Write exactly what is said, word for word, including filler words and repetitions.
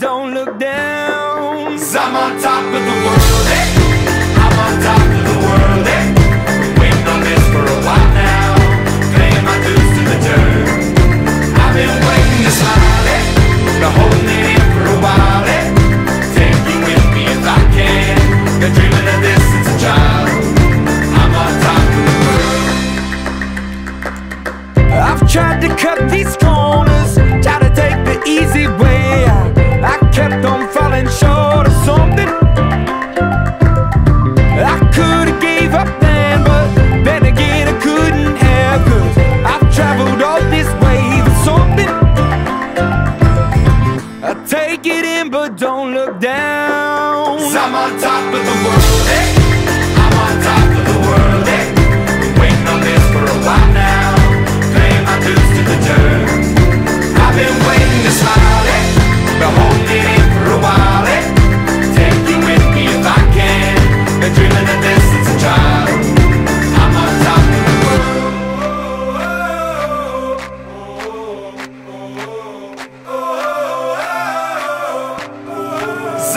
don't look down. 'Cause I'm on top of the world, eh? I'm on top of the world, eh? Waiting on this for a while now, paying my dues to the dirt. I've been waiting to smile, eh? Been holding it in for a while, eh? Take you with me if I can. Been dreaming of this since a child. I'm on top of the world. I've tried to cut these corners, tried to take the easy way out. I kept on falling short of something I could've gave up then, but then again I couldn't have, 'cause I've traveled all this way for something. I take it in but don't look down. 'Cause I'm on top of the world, eh? I'm on top of the world, eh? Been waiting on this for a while now, paying my dues to the dirt. I've been waiting to smile, eh? Been holding it in for a while, eh? Take you with me if I can. Been dreaming of this since a child. I'm on top of the world. 'Cause